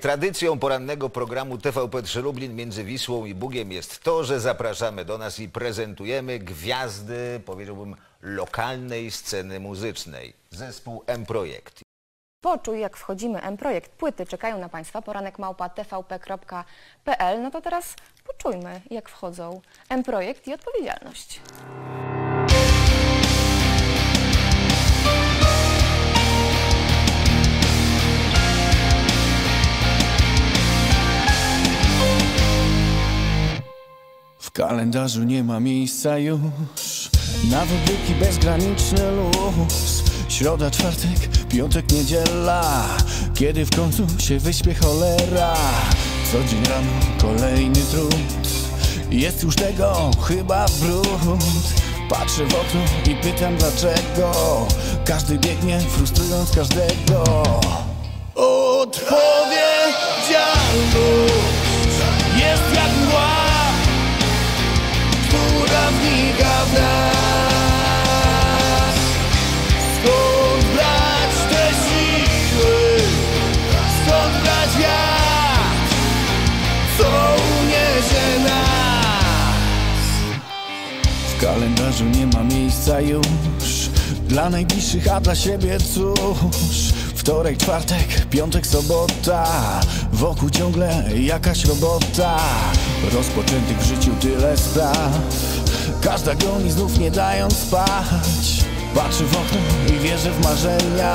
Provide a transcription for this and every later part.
Tradycją porannego programu TVP 3 Lublin między Wisłą i Bugiem jest to, że zapraszamy do nas i prezentujemy gwiazdy, powiedziałbym, lokalnej sceny muzycznej. Zespół M-Projekt. Poczuj, jak wchodzimy. M-Projekt. Płyty czekają na Państwa. poranek@tvp.pl. No to teraz poczujmy, jak wchodzą M-Projekt i Odpowiedzialność. W kalendarzu nie ma miejsca już na wybiegi bezgraniczny luz. Środa, czwartek, piątek, niedziela. Kiedy w końcu się wyśpie cholera? Co dzień rano kolejny trud. Jest już tego chyba brud. Patrzę w okno i pytam dlaczego. Każdy biegnie, frustrując każdego. Odpowiedzialność jest jak mgła, która wnika w nas. Skąd brać te siły? Skąd brać wiatr, co uniesie nas? W kalendarzu nie ma miejsca już dla najbliższych, a dla siebie cóż. Wtorek, czwartek, piątek, sobota. Wokół ciągle jakaś robota. Rozpoczętych w życiu tyle spraw. Każda goni znów nie dając spać. Patrzę w okno i wierzę w marzenia.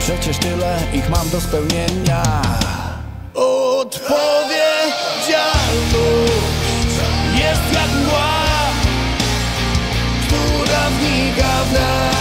Przecież tyle ich mam do spełnienia. Odpowiedzialność jest jak mgła, która wnika w nas.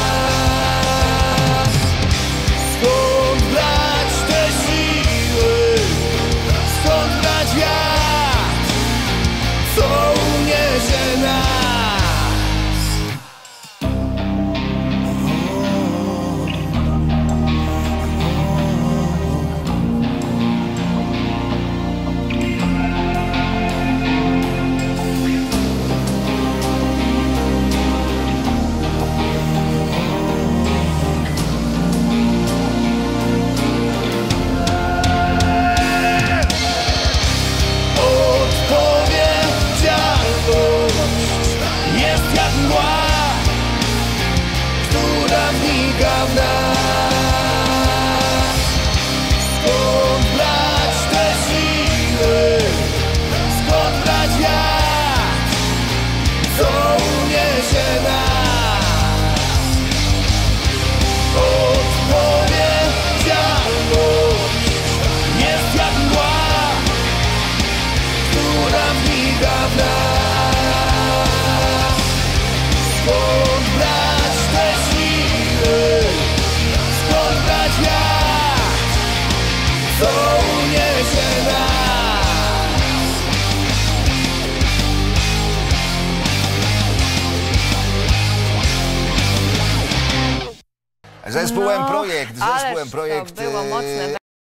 Zespół M-Projekt.